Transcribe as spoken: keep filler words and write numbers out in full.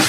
You.